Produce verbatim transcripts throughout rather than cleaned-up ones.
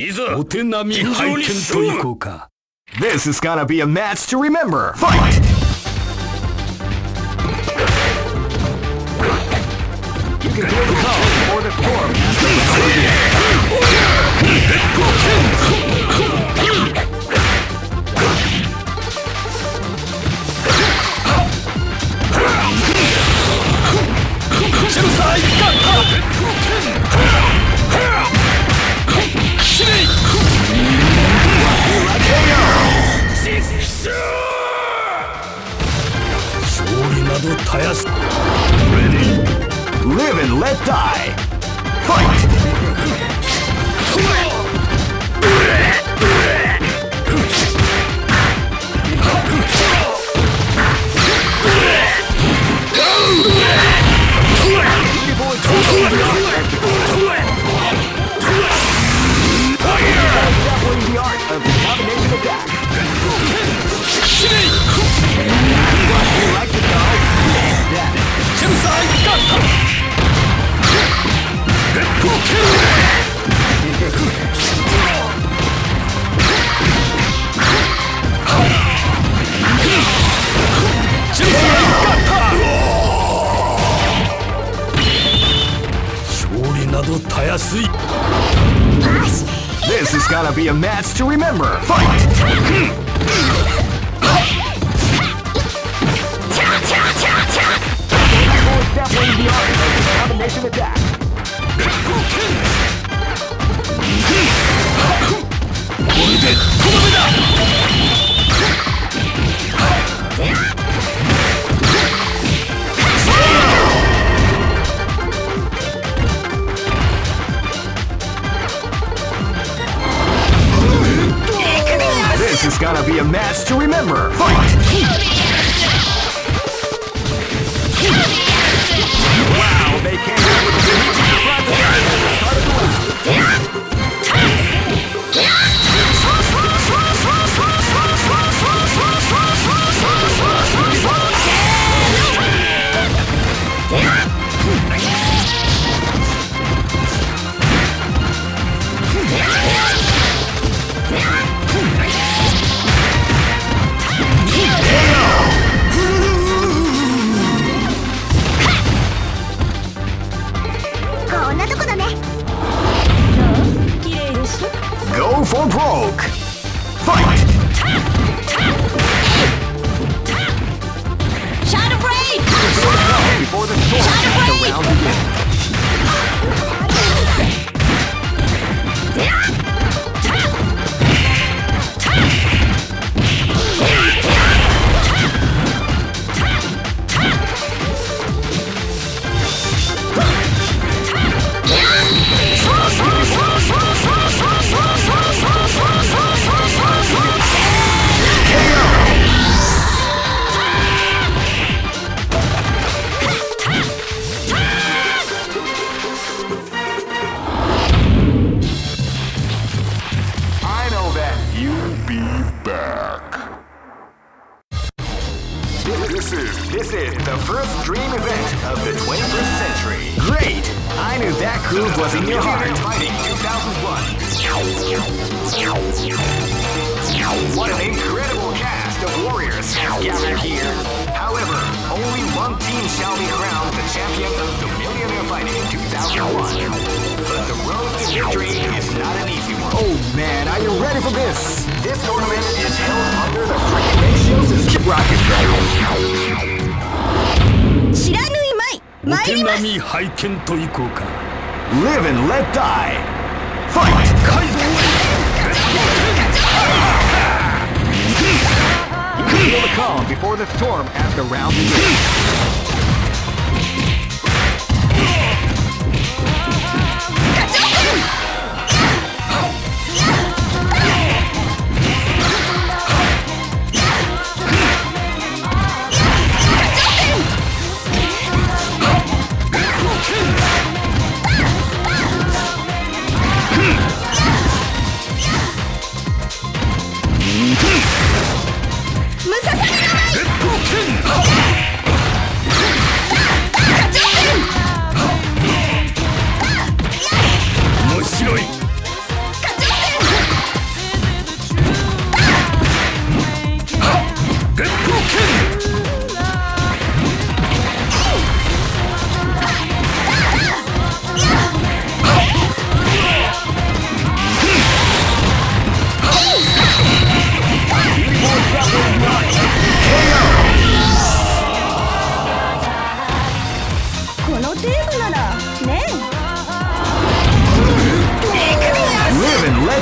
This is gonna be a match to remember. Fight! You can hear the call for the form. Inside, got up! Ready? Live and let die! Fight! Grappling the art of the combination attack. You like to die? Death. Shinsai Gundam! Shinsai Gundam! This is gonna be a match to remember. Fight! Definitely the art of the combination attack. This is gonna be a match to remember. Fight! Wow, they can't do it. Go for broke! Fight! Shadow Blade! Before the storm comes around again. Live and let die! Fight! You can feel the calm before the storm as the round Musasagi no Mai!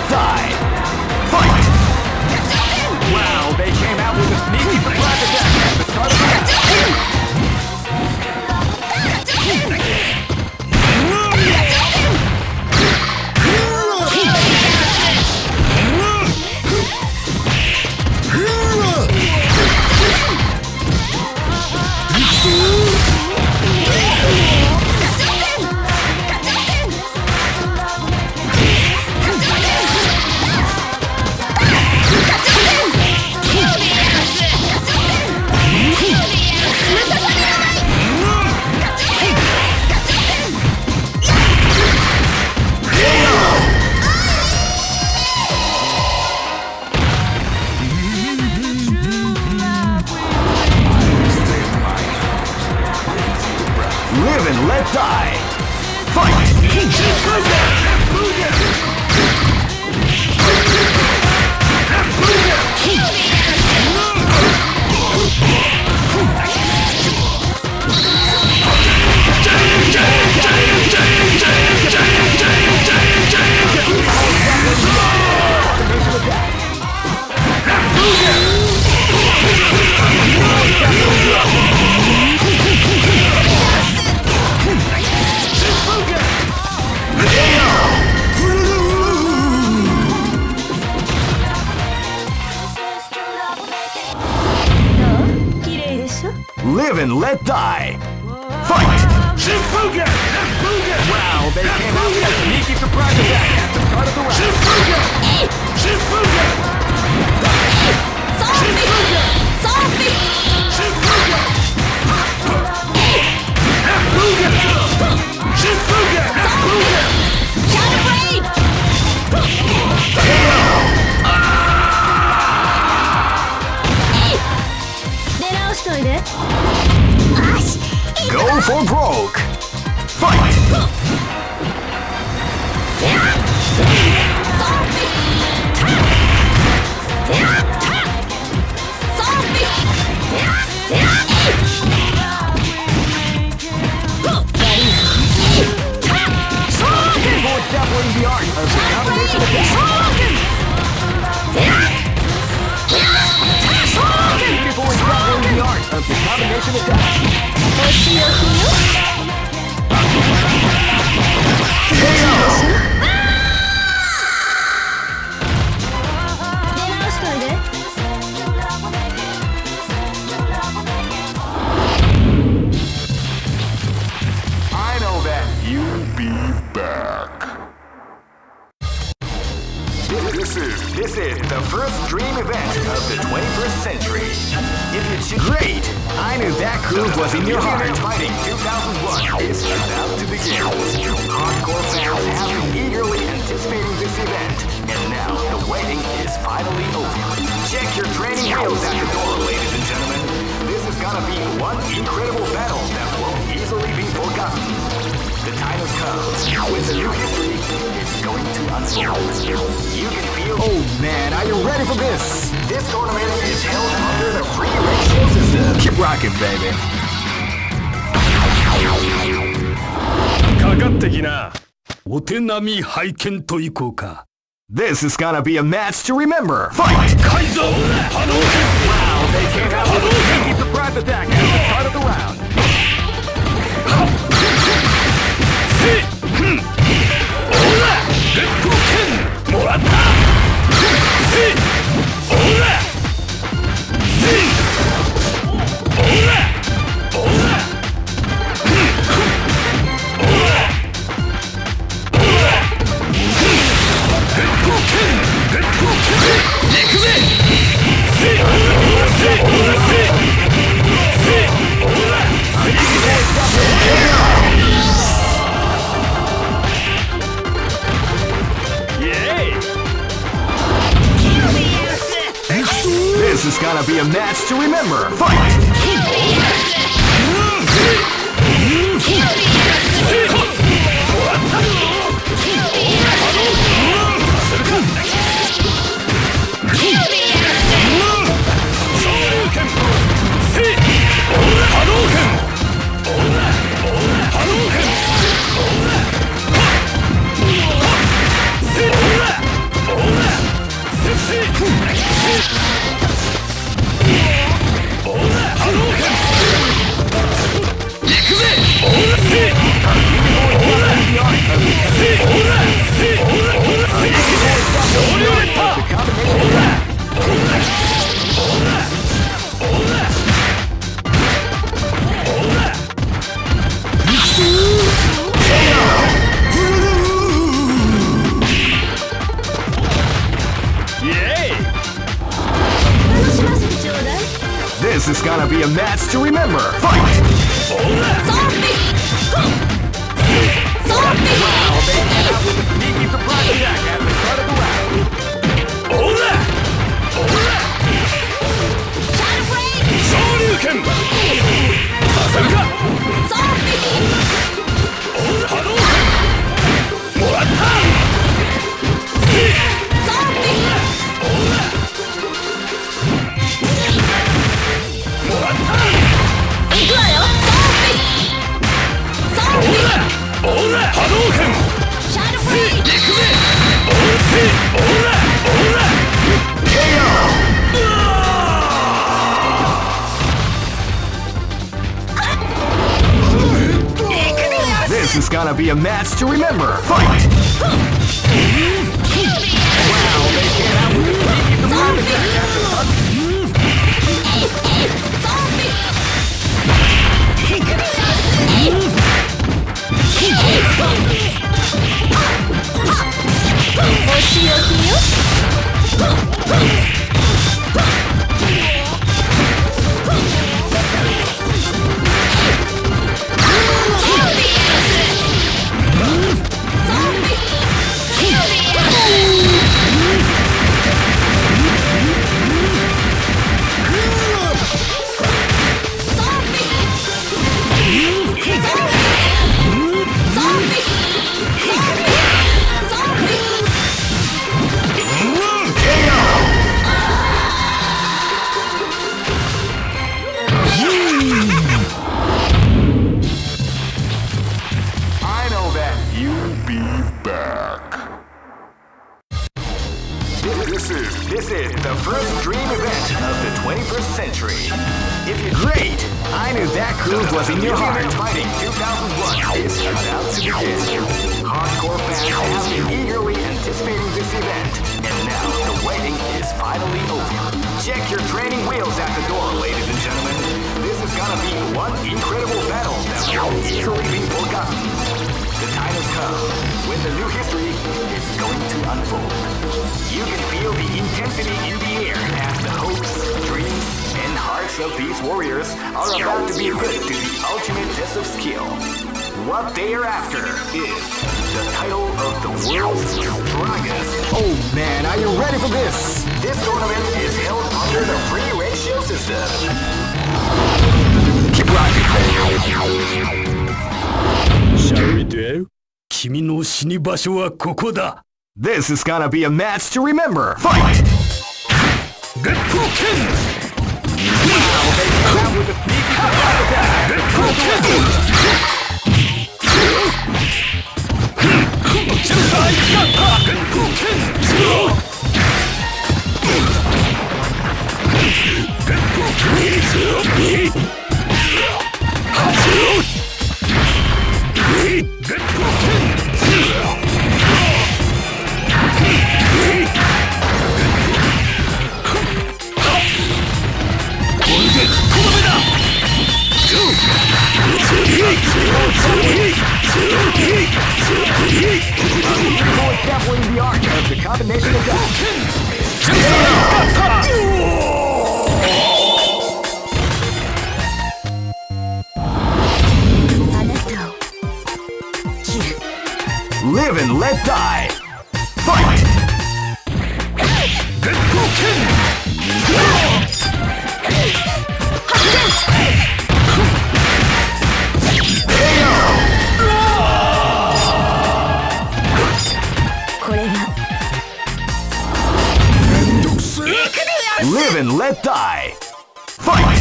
inside. Fight! Wow, they came out with a sneaky flat attack at the start of the live and let die. Fight! Shifuga! Wow, they came out with a sneaky surprise attack at the start of the round. Shifuga! Shifuga! Shifuga! Zombie! Shifuga! Habuga! Shifuga! Habuga! Counterblade! Go for broke! Fight! The combination of I know that you'll be back. This is this is the first dream event of the twenty-first century. If you great! I knew that groove was in your heart. Fighting two thousand one is about to begin. Hardcore fans have been eagerly anticipating this event, and now the waiting is finally over. Check your training wheels at the door, ladies and gentlemen. This is gonna be one incredible battle that won't easily be forgotten. The time has come when the new history is going to unfold. You can feel. Oh man, are you ready for this? This tournament is held under the free ratio system. Keep rocking, baby. This is gonna be a match to remember. Fight! Kaizo! Hadoken! Wow, they came out with a sneaky surprise attack at the start of the round. This is gonna be a match to remember. Fight! This is gonna be a match to remember. Fight! Wow, they came out with a sneaky surprise attack at the start of the round. Ola! Ola! Shoryuken! Sasaka! Ola! Hadoken! Moratta! Hadoken! Shadow Blade! This is gonna be a match to remember! Fight! Wow, they can't out with the sneaky surprise attack after the hunt! This is, this is the first dream event of the twenty-first century. If you're great, I knew that groove was in your heart. Fighting two thousand one is about to begin. Hardcore fans have been eagerly anticipating this event, and now the waiting is finally over. Check your training wheels at the door, ladies and gentlemen. This is gonna be one incredible battle that won't easily be forgotten. The time has come when the new history is going to unfold. You can feel the intensity in the air as the hopes, dreams, and hearts of these warriors are about to be put to the ultimate test of skill. What they are after is the title of the world's strongest. Oh man, are you ready for this? This tournament is held under the free ratio system. Keep rocking. Shall we do? 君の死に場所はここだ. This is gonna be a match to remember! Fight! Good Pokin! Wow, they came out with a sneaky surprise attack! Good Pokin! Genocide Gappa! Good Pokin! Good Pokin! Good Pokin! Definitely the art of the combination of that. Live and let die. Fight. Good Pokin. Live and let die! Fight!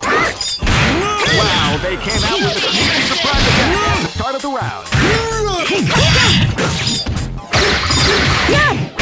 Wow, they came out with a sneaky surprise attack at the start of the round. Yeah.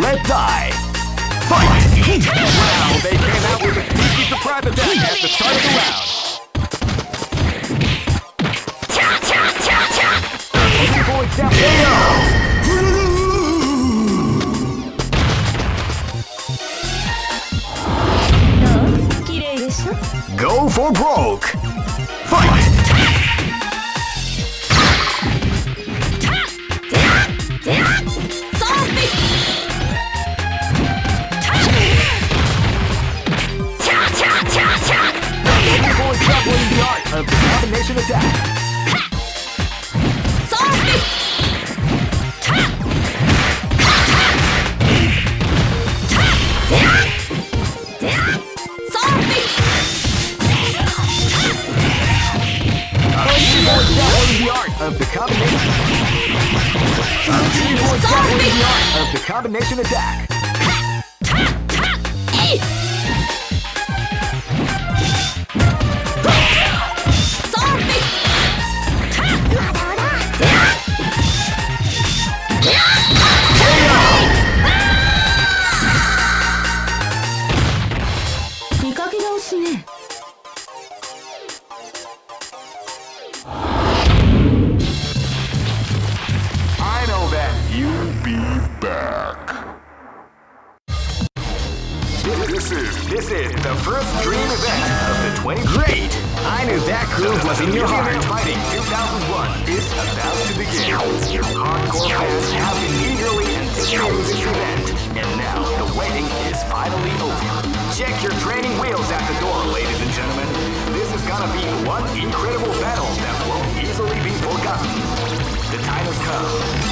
let die. Fight! Wow, they came out with a sneaky surprise attack at the start of the round. Go for broke. Fight! The art of the combination attack. Of the combination attack. Of the combination attack. This is, this is the first dream event of the twenty. Great! I knew that groove was in your heart. Fighting two thousand one is about to begin. Hardcore fans have been eagerly anticipating this event, and now the waiting is finally over. Check your training wheels at the door, ladies and gentlemen. This is gonna be one incredible battle that won't easily be forgotten. The time has come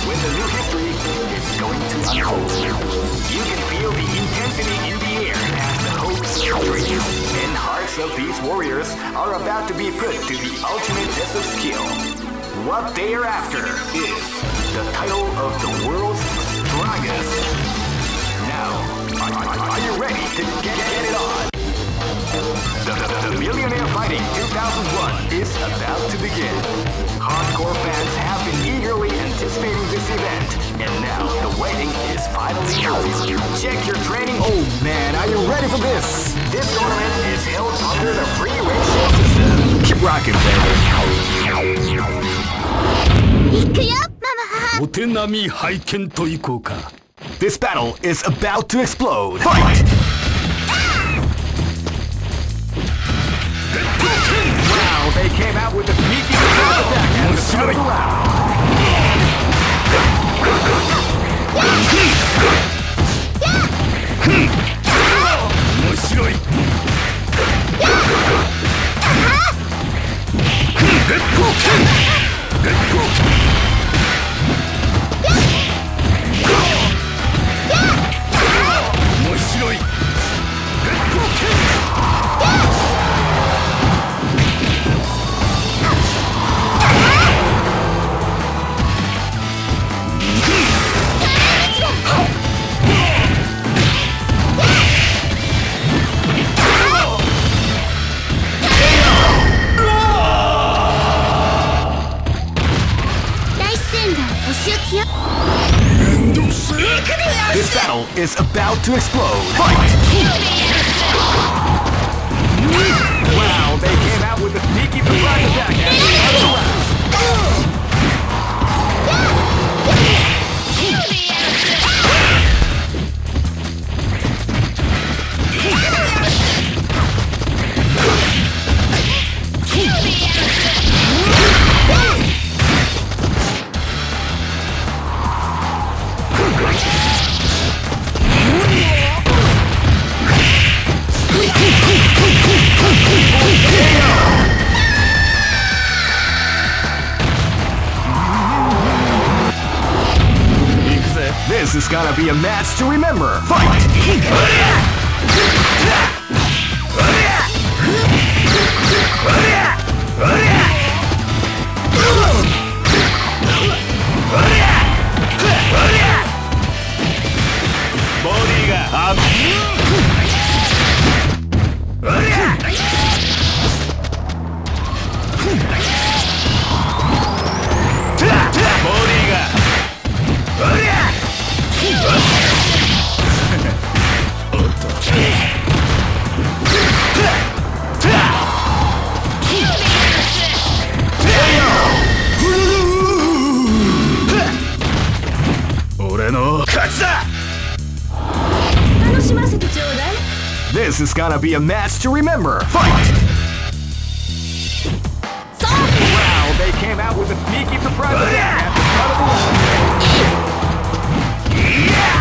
when the new history is going to unfold. You can feel the intensity in the air as the hopes, dreams, and hearts of these warriors are about to be put to the ultimate test of skill. What they are after is the title of the world's strongest. Now, are you ready to get, get it on? The, the, the Millionaire Fighting two thousand one is about to begin. Hardcore fans have been eagerly anticipating this event, and now the waiting is finally over. Check your training. Oh man, are you ready for this? This tournament is held under the free ratio system. Keep rocking, baby. This battle is about to explode. Fight! Wow, they came out with a sneaky surprise attack at the start of the round. This battle is about to explode. Fight! Wow, they came out with a sneaky surprise attack at the end of the round. This is gonna be a match to remember. Fight! Body ga. Body ga. Body ga. Body ga. This is gonna be a match to remember. Fight! Wow, they came out with a sneaky surprise uh, yeah. at the yeah.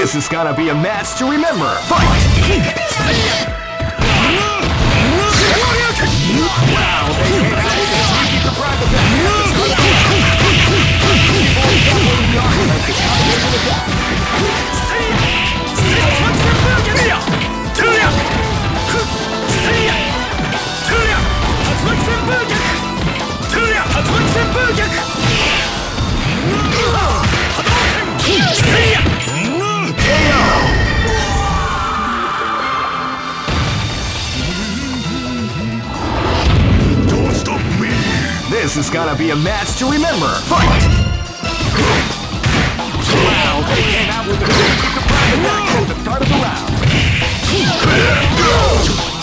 This is gonna be a match to remember. Fight! This is gonna be a match to remember. Fight! Wow, they came out with a sneaky surprise attack. This is gonna be a match to remember. Fight! Wow, they came out with a big surprise attack at the start of the round.